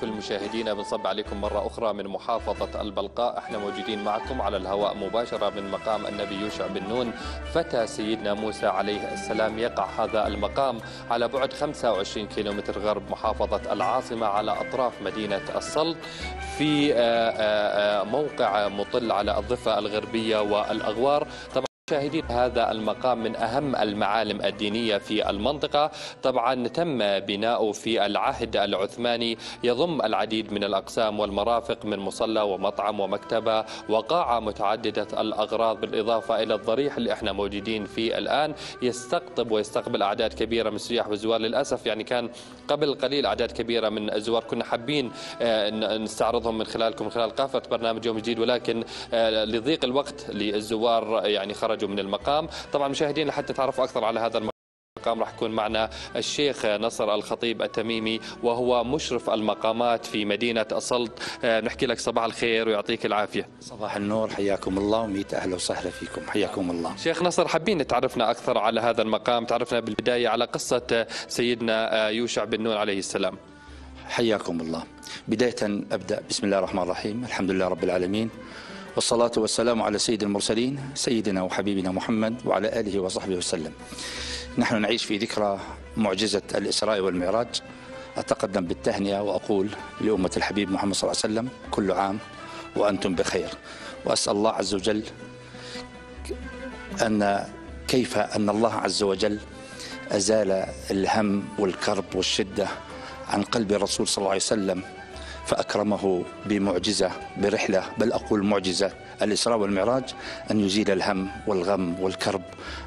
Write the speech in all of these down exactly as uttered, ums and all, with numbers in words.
كل مشاهدينا بنصب عليكم مرة أخرى من محافظة البلقاء. احنا موجودين معكم على الهواء مباشرة من مقام النبي يوشع بن نون. فتى سيدنا موسى عليه السلام. يقع هذا المقام على بعد خمسة وعشرين كيلومتر غرب محافظة العاصمة على أطراف مدينة السلط، في موقع مطل على الضفة الغربية والأغوار. طبعا مشاهدين، هذا المقام من أهم المعالم الدينية في المنطقة. طبعا تم بناؤه في العهد العثماني، يضم العديد من الأقسام والمرافق من مصلى ومطعم ومكتبة وقاعة متعددة الأغراض، بالإضافة إلى الضريح اللي احنا موجودين فيه الآن. يستقطب ويستقبل أعداد كبيرة من السياح والزوار. للأسف يعني كان قبل قليل أعداد كبيرة من الزوار كنا حابين نستعرضهم من خلالكم من خلال قافة برنامج يوم جديد، ولكن لضيق الوقت للزوار يعني خرج من المقام. طبعا مشاهدين، لحتى تعرفوا أكثر على هذا المقام راح يكون معنا الشيخ نصر الخطيب التميمي، وهو مشرف المقامات في مدينة السلط. نحكي لك صباح الخير ويعطيك العافية. صباح النور، حياكم الله وميت أهلا وسهلا فيكم، حياكم الله. شيخ نصر، حابين تعرفنا أكثر على هذا المقام، تعرفنا بالبداية على قصة سيدنا يوشع بن نون عليه السلام. حياكم الله. بداية أبدأ بسم الله الرحمن الرحيم، الحمد لله رب العالمين، والصلاة والسلام على سيد المرسلين سيدنا وحبيبنا محمد وعلى آله وصحبه وسلم. نحن نعيش في ذكرى معجزة الإسراء والمعراج. أتقدم بالتهنئة وأقول لأمة الحبيب محمد صلى الله عليه وسلم كل عام وأنتم بخير، وأسأل الله عز وجل أن كيف أن الله عز وجل أزال الهم والكرب والشدة عن قلب الرسول صلى الله عليه وسلم، فأكرمه بمعجزة، برحلة، بل أقول معجزة الإسراء والمعراج، أن يزيل الهم والغم والكرب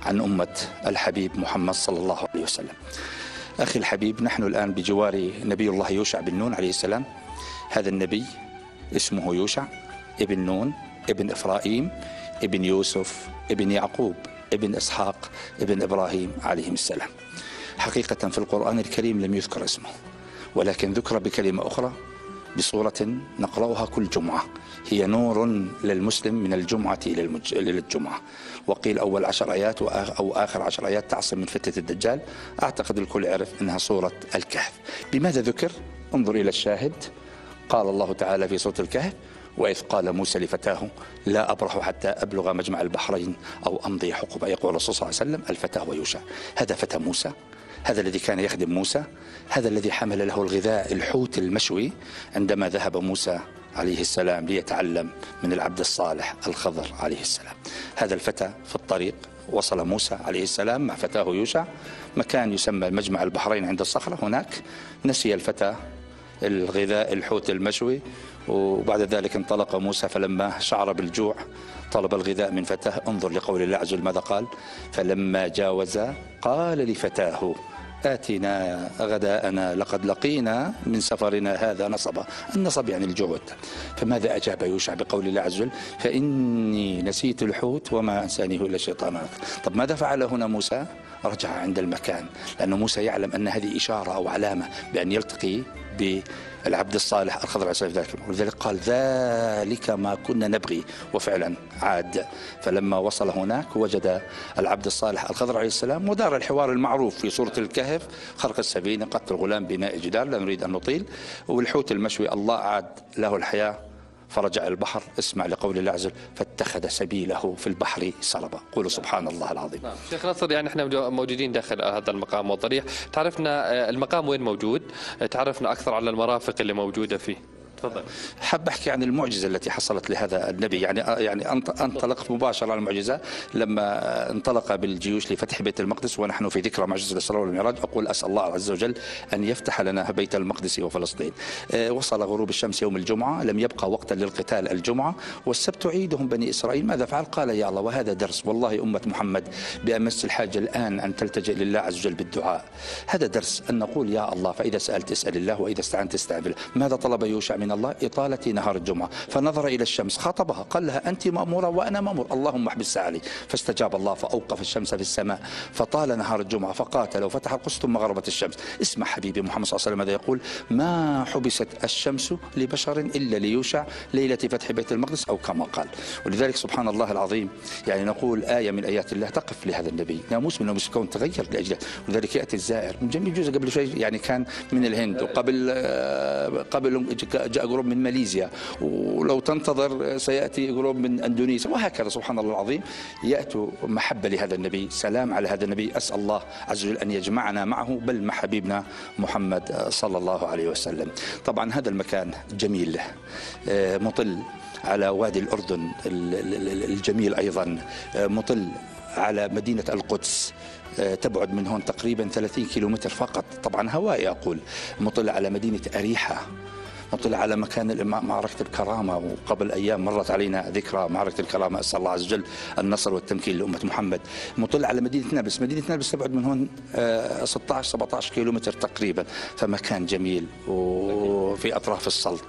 عن أمة الحبيب محمد صلى الله عليه وسلم. أخي الحبيب، نحن الآن بجوار نبي الله يوشع بن نون عليه السلام. هذا النبي اسمه يوشع ابن نون ابن إفرائيم ابن يوسف ابن يعقوب ابن إسحاق ابن إبراهيم عليهم السلام. حقيقة في القرآن الكريم لم يذكر اسمه، ولكن ذكر بكلمة أخرى بصورة نقرأها كل جمعة، هي نور للمسلم من الجمعة إلى المج... الجمعة. وقيل أول عشر آيات أو آخر عشر آيات تعصم من فتنة الدجال. أعتقد الكل يعرف أنها سورة الكهف. بماذا ذكر؟ انظر إلى الشاهد. قال الله تعالى في سورة الكهف: وإذ قال موسى لفتاه لا أبرح حتى أبلغ مجمع البحرين أو أمضي حقبا. يقول الرسول صلى الله عليه وسلم الفتى هو يوشع. هذا فتى موسى، هذا الذي كان يخدم موسى، هذا الذي حمل له الغذاء الحوت المشوي عندما ذهب موسى عليه السلام ليتعلم من العبد الصالح الخضر عليه السلام. هذا الفتى في الطريق وصل موسى عليه السلام مع فتاه يوشع مكان يسمى مجمع البحرين عند الصخرة. هناك نسي الفتى الغذاء الحوت المشوي، وبعد ذلك انطلق موسى، فلما شعر بالجوع طلب الغذاء من فتاه. انظر لقول الله عز وجل ماذا قال: فلما جاوز قال لفتاه آتنا غداءنا لقد لقينا من سفرنا هذا نصبا. النصب يعني الجوع. فماذا أجاب يوشع بقول الله عز وجل: فإني نسيت الحوت وما أنسانيه إلا الشيطان. طب ماذا فعل هنا موسى؟ رجع عند المكان، لأن موسى يعلم أن هذه إشارة أو علامة بأن يلتقي بالعبد الصالح الخضر عليه السلام. ولذلك قال: ذلك ما كنا نبغي، وفعلا عاد. فلما وصل هناك وجد العبد الصالح الخضر عليه السلام، ودار الحوار المعروف في سورة الكهف: خرق السفينة، قتل الغلام، بناء الجدار. لا نريد أن نطيل. والحوت المشوي الله عاد له الحياة فرجع البحر. اسمع لقول الله عز وجل: فاتخذ سبيله في البحر سربا. قولوا سبحان الله العظيم. نعم. شيخ نصر، يعني احنا موجودين داخل هذا المقام والضريح. تعرفنا المقام وين موجود، تعرفنا اكثر على المرافق اللي موجوده فيه. تفضل. حاب احكي عن المعجزه التي حصلت لهذا النبي، يعني يعني انطلقت مباشره على المعجزه لما انطلق بالجيوش لفتح بيت المقدس، ونحن في ذكرى معجزه الاسراء والمعراج. اقول اسال الله عز وجل ان يفتح لنا بيت المقدس وفلسطين. وصل غروب الشمس يوم الجمعه، لم يبقى وقتا للقتال الجمعه، والسبت عيدهم بني اسرائيل. ماذا فعل؟ قال: يا الله. وهذا درس والله امه محمد بامس الحاجه الان ان تلتجئ لله عز وجل بالدعاء. هذا درس ان نقول يا الله، فاذا سالت اسال الله، واذا استعنت استعن بالله. ماذا طلب يوشع من من الله إطالة نهار الجمعة، فنظر إلى الشمس خاطبها قال لها أنت مأمورة وأنا مأمور، اللهم احبسها علي. فاستجاب الله فأوقف الشمس في السماء، فطال نهار الجمعة فقاتل وفتح القدس ثم غربت الشمس. اسمع حبيبي محمد صلى الله عليه وسلم ماذا يقول: ما حبست الشمس لبشر إلا ليوشع ليلة فتح بيت المقدس، أو كما قال. ولذلك سبحان الله العظيم، يعني نقول آية من آيات الله تقف لهذا النبي، ناموس من ناموس الكون تغير لأجله. ولذلك يأتي الزائر من جميع جزء، قبل شوي يعني كان من الهند، وقبل قبل جاء جروب من ماليزيا، ولو تنتظر سيأتي جروب من أندونيسيا، وهكذا سبحان الله العظيم يأتوا محبة لهذا النبي، سلام على هذا النبي. أسأل الله عز وجل أن يجمعنا معه بل مع حبيبنا محمد صلى الله عليه وسلم. طبعا هذا المكان جميل مطل على وادي الأردن الجميل، أيضا مطل على مدينة القدس، تبعد من هون تقريبا ثلاثين كيلومتر فقط، طبعا هوائي أقول. مطل على مدينة أريحة، مطلع على مكان معركة الكرامة، وقبل أيام مرت علينا ذكرى معركة الكرامة، أسأل الله عز وجل النصر والتمكين لأمة محمد. مطلع على مدينة نابلس، مدينة نابلس تبعد من هون ستة عشر سبعة عشر كيلومتر تقريبا، فمكان جميل وفي أطراف السلط.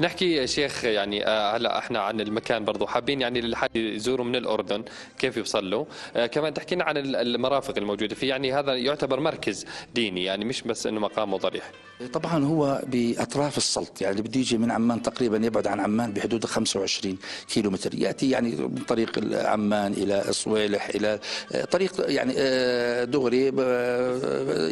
نحكي يا شيخ يعني هلا احنا عن المكان برضه، حابين يعني للحد يزوره من الاردن كيف يوصلوا، اه كمان تحكي لنا عن المرافق الموجوده فيه، يعني هذا يعتبر مركز ديني، يعني مش بس انه مقام وضريح. طبعا هو باطراف السلط، يعني اللي بده يجي من عمان تقريبا يبعد عن عمان بحدود خمسة وعشرين كيلومتر، ياتي يعني من طريق عمان الى صويلح الى طريق يعني دغري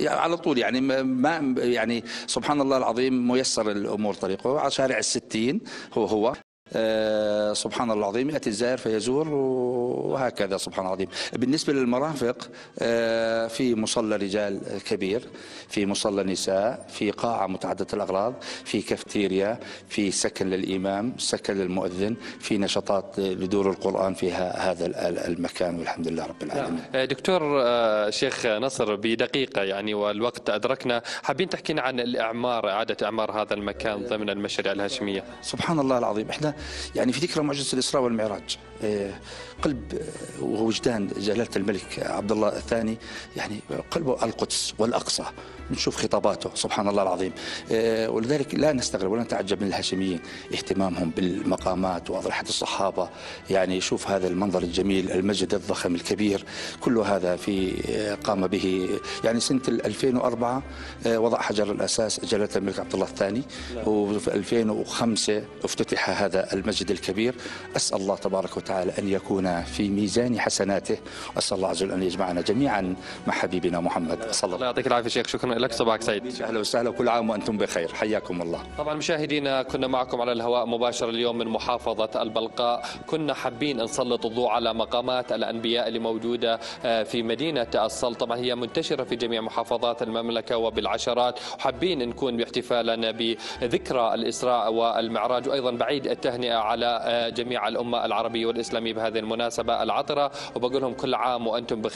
على طول، يعني ما يعني سبحان الله العظيم ميسر الامور طريقه. شارع الستين هو هو أه سبحان الله العظيم، يأتي الزائر فيزور وهكذا سبحان الله العظيم. بالنسبة للمرافق أه في مصلى رجال كبير، في مصلى نساء، في قاعة متعددة الأغراض، في كافتيريا، في سكن للإمام، سكن للمؤذن، في نشاطات لدور القرآن فيها هذا المكان، والحمد لله رب العالمين. دكتور شيخ نصر، بدقيقة يعني والوقت أدركنا، حابين تحكينا عن الإعمار، إعادة إعمار هذا المكان ضمن المشاريع الهاشمية. سبحان الله العظيم، إحنا يعني في ذكرى معجزة الإسراء والمعراج، قلب ووجدان جلالة الملك عبد الله الثاني، يعني قلبه القدس والأقصى، نشوف خطاباته سبحان الله العظيم. ولذلك لا نستغرب ولا نتعجب من الهاشميين اهتمامهم بالمقامات وأضرحة الصحابة، يعني شوف هذا المنظر الجميل، المسجد الضخم الكبير، كل هذا في قام به يعني سنة ألفين وأربعة وضع حجر الأساس جلالة الملك عبد الله الثاني، وفي ألفين وخمسة افتتح هذا المسجد الكبير. أسأل الله تبارك وتعالى أن يكون في ميزان حسناته، وأسأل الله عز وجل أن يجمعنا جميعا مع حبيبنا محمد صلى الله عليه وسلم. الله يعطيك العافية شيخ، شكرا لك، صباحك سعيد. أهلا وسهلا، وكل عام وأنتم بخير، حياكم الله. طبعا مشاهدينا كنا معكم على الهواء مباشرة اليوم من محافظة البلقاء، كنا حابين نسلط الضوء على مقامات الأنبياء اللي موجودة في مدينة السلط، طبعا هي منتشرة في جميع محافظات المملكة وبالعشرات، وحابين نكون باحتفالنا بذكرى الإسراء والمعراج، وأيضا بعيد التهنئة على جميع الأمة العربية والإسلامية بهذه المناسبة العطرة، وبقول لهم كل عام وأنتم بخير.